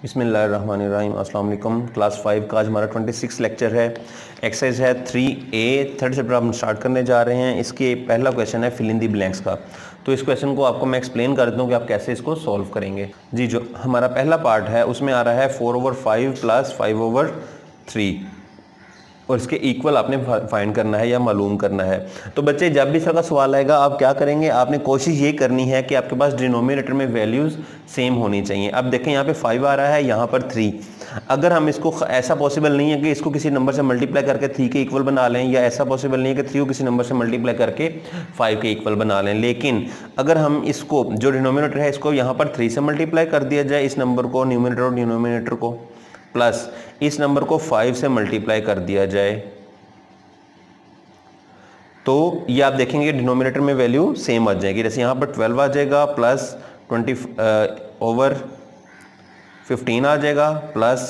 बिस्मिल्लाहिर्रहमानिर्रहीम अस्सलाम वालेकुम। क्लास 5 का आज हमारा 26 लेक्चर है। एक्सरसाइज है 3A, थर्ड चैप्टर हम स्टार्ट करने जा रहे हैं। इसके पहला क्वेश्चन है फिल इन दी ब्लैंक्स का। तो इस क्वेश्चन को आपको मैं एक्सप्लेन कर देता हूँ कि आप कैसे इसको सॉल्व करेंगे। जी, जो हमारा पहला पार्ट है उसमें आ रहा है 4/5 + 5/3 और इसके इक्वल आपने फाइंड करना है या मालूम करना है। तो बच्चे, जब भी इस तरह का सवाल आएगा आप क्या करेंगे, आपने कोशिश ये करनी है कि आपके पास डिनोमिनेटर में वैल्यूज़ सेम होनी चाहिए। अब देखें यहाँ पे 5 आ रहा है, यहाँ पर 3। अगर हम इसको ऐसा पॉसिबल नहीं है कि इसको किसी नंबर से मल्टीप्लाई करके 3 के इक्वल बना लें, या ऐसा पॉसिबल नहीं है कि 3 को किसी नंबर से मल्टीप्लाई करके 5 के इक्वल बना लें। लेकिन अगर हम इसको जो डिनोमिनेटर है इसको यहाँ पर 3 से मल्टीप्लाई कर दिया जाए, इस नंबर को, न्यूमिनेटर और डिनोमिनेटर को, प्लस इस नंबर को 5 से मल्टीप्लाई कर दिया जाए, तो ये आप देखेंगे डिनोमिनेटर में वैल्यू सेम आ जाएगी। जैसे यहाँ पर 12 आ जाएगा, प्लस 20/15 आ जाएगा, प्लस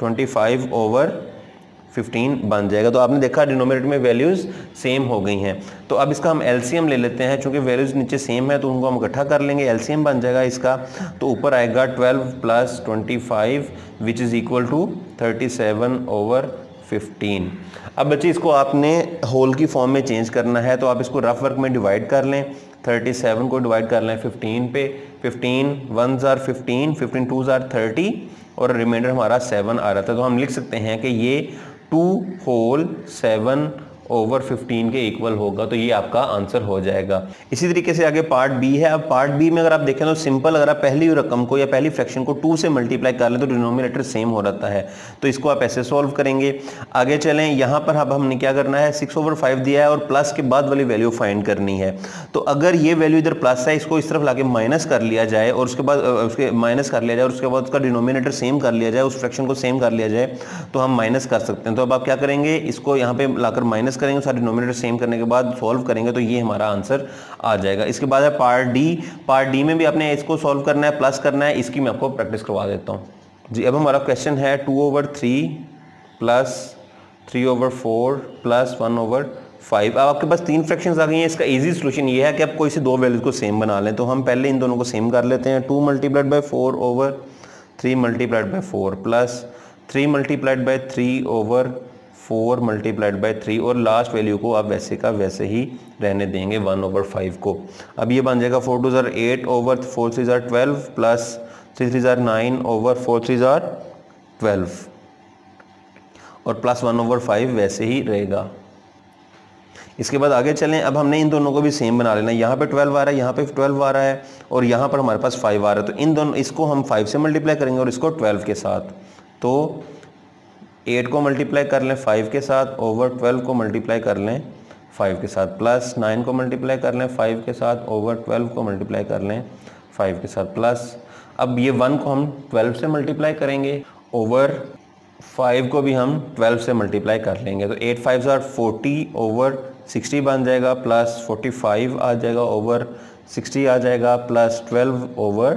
25/15 बन जाएगा। तो आपने देखा डिनोमिनेटर में वैल्यूज़ सेम हो गई हैं। तो अब इसका हम एलसीएम ले लेते हैं, चूँकि वैल्यूज़ नीचे सेम है तो उनको हम इकट्ठा कर लेंगे, एलसीएम बन जाएगा इसका। तो ऊपर आएगा 12 + 25 विच इज़ इक्वल टू 37/15। अब बच्चे, इसको आपने होल की फॉर्म में चेंज करना है, तो आप इसको रफ वर्क में डिवाइड कर लें। 37 को डिवाइड कर लें 15 पे, 15 1s are 15, 15 2s are 30 और रिमाइंडर हमारा 7 आ रहा था। तो हम लिख सकते हैं कि ये 2/7/15 के इक्वल होगा। तो ये आपका आंसर हो जाएगा। इसी तरीके से आगे पार्ट बी है। अब पार्ट बी में अगर आप देखें तो सिंपल, अगर आप पहली रकम को या पहली फ्रैक्शन को 2 से मल्टीप्लाई कर लें तो डिनोमिनेटर सेम हो रहता है, तो इसको आप ऐसे सॉल्व करेंगे। आगे चलें, यहाँ पर अब हमने क्या करना है, 6/5 दिया है और प्लस के बाद वाली वैल्यू फाइंड करनी है। तो अगर ये वैल्यू इधर प्लस है, इसको इस तरफ ला के माइनस कर लिया जाए और उसके बाद उसके माइनस कर लिया जाए और उसके बाद उसका डिनोमिनेटर सेम कर लिया जाए, उस फ्रैक्शन को सेम कर लिया जाए, तो हम माइनस कर सकते हैं। तो अब आप क्या करेंगे, इसको यहाँ पर लाकर माइनस करेंगे, सारे डिनोमिनेटर सेम करने के बाद सॉल्व करेंगे, तो ये हमारा आंसर आ जाएगा। इसके बाद है पार्ट डी। पार्ट डी में भी आपने इसको सॉल्व करना है, प्लस करना है। इसकी मैं आपको प्रैक्टिस करवा देता हूँ। जी, अब हमारा क्वेश्चन है 2/3 + 3/4 + 1/5। अब आपके पास 3 फ्रैक्शंस आ गई हैं। इसका इजी सोल्यूशन ये है कि आप कोई से 2 वैल्यूज को सेम बना लें। तो हम पहले इन दोनों को सेम कर लेते हैं। 2 × 4/3 × 4 प्लस 3 × 4 + 3/4 और लास्ट वैल्यू को आप वैसे का वैसे ही रहने देंगे 1/5 को। अब ये बन जाएगा 4 2s are 8 over 4 3s are 12 plus 3 3s are 9 over 4 3s are 12 और प्लस 1/5 वैसे ही रहेगा। इसके बाद आगे चलें, अब हमने इन दोनों को भी सेम बना लेना है। यहाँ पे 12 आ रहा है, यहाँ पे 12 आ रहा है और यहाँ पर हमारे पास 5 आ रहा है। तो इन दोनों, इसको हम 5 से मल्टीप्लाई करेंगे और इसको 12 के साथ। तो 8 को मल्टीप्लाई कर लें 5 के साथ, ओवर 12 को मल्टीप्लाई कर लें 5 के साथ, प्लस 9 को मल्टीप्लाई कर लें 5 के साथ, ओवर 12 को मल्टीप्लाई कर लें 5 के साथ, प्लस अब ये 1 को हम 12 से मल्टीप्लाई करेंगे, ओवर 5 को भी हम 12 से मल्टीप्लाई कर लेंगे। तो 8 5s are 40 over 60 बन जाएगा, प्लस 45 आ जाएगा, ओवर 60 आ जाएगा, प्लस 12 over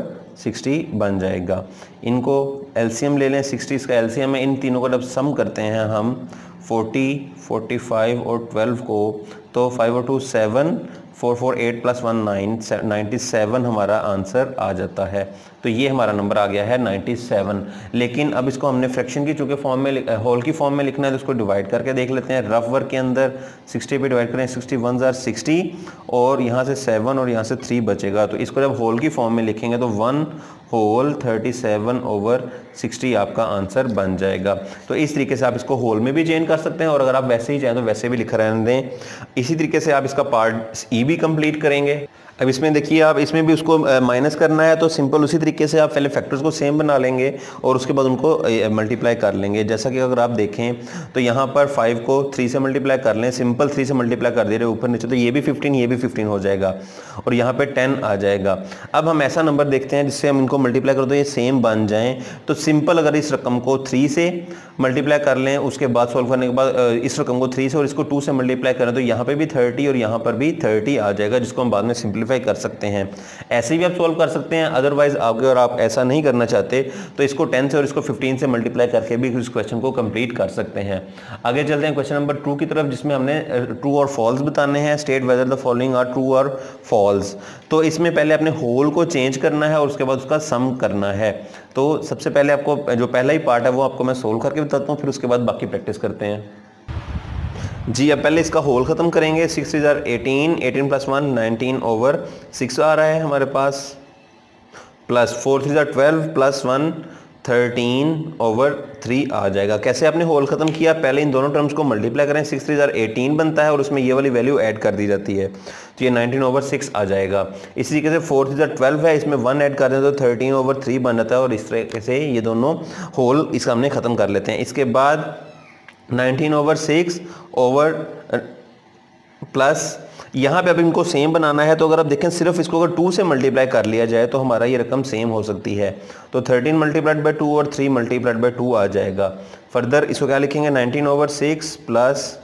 60 बन जाएगा। इनको एलसीएम ले लें, 60 इसका एलसीएम है। इन तीनों को जब सम करते हैं हम 40, 45 और 12 को, तो 5 और 2 7, 4 4 8 + 1 9 97 हमारा आंसर आ जाता है। तो ये हमारा नंबर आ गया है 97। लेकिन अब इसको हमने फ्रैक्शन की चूँकि फॉर्म में, होल की फॉर्म में लिखना है, तो इसको डिवाइड करके देख लेते हैं। रफ वर्क के अंदर 60 पे डिवाइड करें, 61s are 60 और यहाँ से 7 और यहाँ से 3 बचेगा। तो इसको जब होल की फॉर्म में लिखेंगे तो 1/37/60 आपका आंसर बन जाएगा। तो इस तरीके से आप इसको होल में भी चेंज कर सकते हैं और अगर आप वैसे ही चाहें तो वैसे भी लिख रहने दें। इसी तरीके से आप इसका पार्ट ई भी कंप्लीट करेंगे। अब इसमें देखिए, आप इसमें भी उसको माइनस करना है। तो सिंपल उसी तरीके से आप पहले फैक्टर्स को सेम बना लेंगे और उसके बाद उनको मल्टीप्लाई कर लेंगे। जैसा कि अगर आप देखें तो यहाँ पर 5 को 3 से मल्टीप्लाई कर लें, सिंपल 3 से मल्टीप्लाई कर दे रहे ऊपर नीचे, तो ये भी 15 हो जाएगा और यहाँ पर 10 आ जाएगा। अब हम ऐसा नंबर देखते हैं जिससे हम इनको मल्टीप्लाई कर दो ये सेम बन जाएँ। तो सिंपल अगर इस रकम को 3 से मल्टीप्लाई कर लें, उसके बाद सॉल्व करने के बाद इस रकम को 3 से और इसको 2 से मल्टीप्लाई करें, तो यहाँ पर भी 30 और यहाँ पर भी 30 आ जाएगा, जिसको हम बाद में सिंपली सिंप्लीफाई कर सकते हैं। ऐसे भी आप सॉल्व कर सकते हैं, अदरवाइज आगे और आप ऐसा नहीं करना चाहते तो इसको 10 से और इसको 15 से मल्टीप्लाई करके भी इस क्वेश्चन को कंप्लीट कर सकते हैं। आगे चलते हैं क्वेश्चन नंबर 2 की तरफ, जिसमें हमने ट्रू और फॉल्स बताने हैं। State whether the following are true और फॉल्स। तो इसमें पहले अपने होल को चेंज करना है और उसके बाद उसका सम करना है। तो सबसे पहले आपको जो पहला ही पार्ट है वो आपको मैं सोल्व करके बताता हूँ, फिर उसके बाद बाकी प्रैक्टिस करते हैं। जी अब पहले इसका होल ख़त्म करेंगे। 6 * 18, 18 + 1 19/6 आ रहा है हमारे पास, प्लस 4 × 12 + 1 13/3 आ जाएगा। कैसे आपने होल ख़त्म किया, पहले इन दोनों टर्म्स को मल्टीप्लाई करें। 6 × 18 बनता है और उसमें ये वाली वैल्यू ऐड कर दी जाती है, तो ये 19/6 आ जाएगा। इसी तरीके से 4 × 12 है, इसमें 1 ऐड कर दें तो 13/3 बन जाता है। और इस तरीके से ये दोनों होल इसका हमने ख़त्म कर लेते हैं। इसके बाद 19/6 प्लस यहाँ पे अब इनको सेम बनाना है। तो अगर आप देखें सिर्फ इसको अगर 2 से मल्टीप्लाई कर लिया जाए तो हमारा ये रकम सेम हो सकती है। तो 13 × 2 और 3 × 2 आ जाएगा। फर्दर इसको क्या लिखेंगे, 19/6 प्लस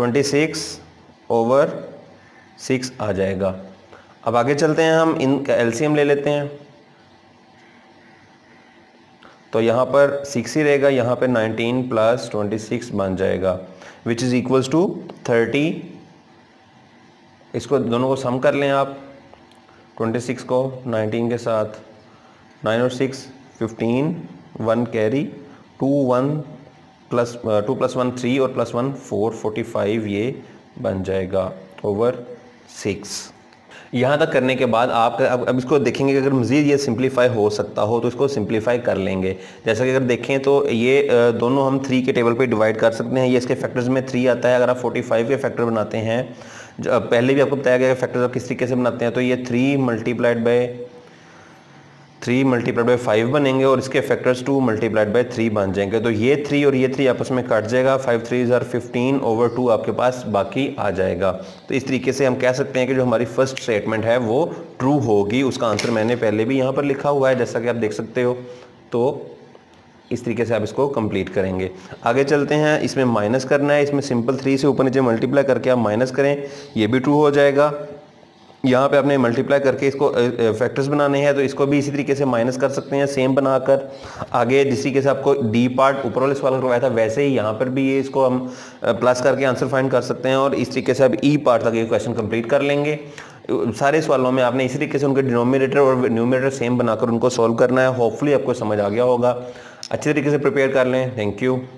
26/6 आ जाएगा। अब आगे चलते हैं, हम इनका एलसीएम ले लेते हैं। तो यहाँ पर 6 ही रहेगा, यहाँ पे 19 + 26 बन जाएगा, विच इज़ इक्वल्स टू 30। इसको दोनों को सम कर लें आप, 26 को 19 के साथ, 9 और 6 15, 1 कैरी, 2 + 1 3 और +1 4 45 ये बन जाएगा /6। यहाँ तक करने के बाद आप अब इसको देखेंगे कि अगर मज़ीद ये सिंप्लीफाई हो सकता हो तो इसको सिंप्लीफाई कर लेंगे। जैसा कि अगर देखें तो ये दोनों हम 3 के टेबल पे डिवाइड कर सकते हैं। ये इसके फैक्टर्स में 3 आता है। अगर आप 45 के फैक्टर बनाते हैं, पहले भी आपको बताया गया कि फैक्टर्स आप किस तरीके से बनाते हैं, तो ये 3 × 5 बनेंगे और इसके फैक्टर्स 2 × 3 बन जाएंगे। तो ये 3 और ये 3 आपस में कट जाएगा, 5 × 3 = 15/2 आपके पास बाकी आ जाएगा। तो इस तरीके से हम कह सकते हैं कि जो हमारी फर्स्ट स्टेटमेंट है वो ट्रू होगी। उसका आंसर मैंने पहले भी यहाँ पर लिखा हुआ है, जैसा कि आप देख सकते हो। तो इस तरीके से आप इसको कंप्लीट करेंगे। आगे चलते हैं, इसमें माइनस करना है। इसमें सिंपल 3 से ऊपर नीचे मल्टीप्लाई करके आप माइनस करें, ये भी ट्रू हो जाएगा। यहाँ पे आपने मल्टीप्लाई करके इसको फैक्टर्स बनाने हैं, तो इसको भी इसी तरीके से माइनस कर सकते हैं सेम बनाकर। आगे जिस तरीके से आपको डी पार्ट ऊपर वाले सवाल करवाया था, वैसे ही यहाँ पर भी ये इसको हम प्लस करके आंसर फाइंड कर सकते हैं। और इस तरीके से आप ई पार्ट तक ये क्वेश्चन कंप्लीट कर लेंगे। सारे सवालों में आपने इसी तरीके से उनके डिनोमिनेटर और न्यूमिनेटर सेम बनाकर उनको सॉल्व करना है। होपफुली आपको समझ आ गया होगा। अच्छे तरीके से प्रिपेयर कर लें। Thank you.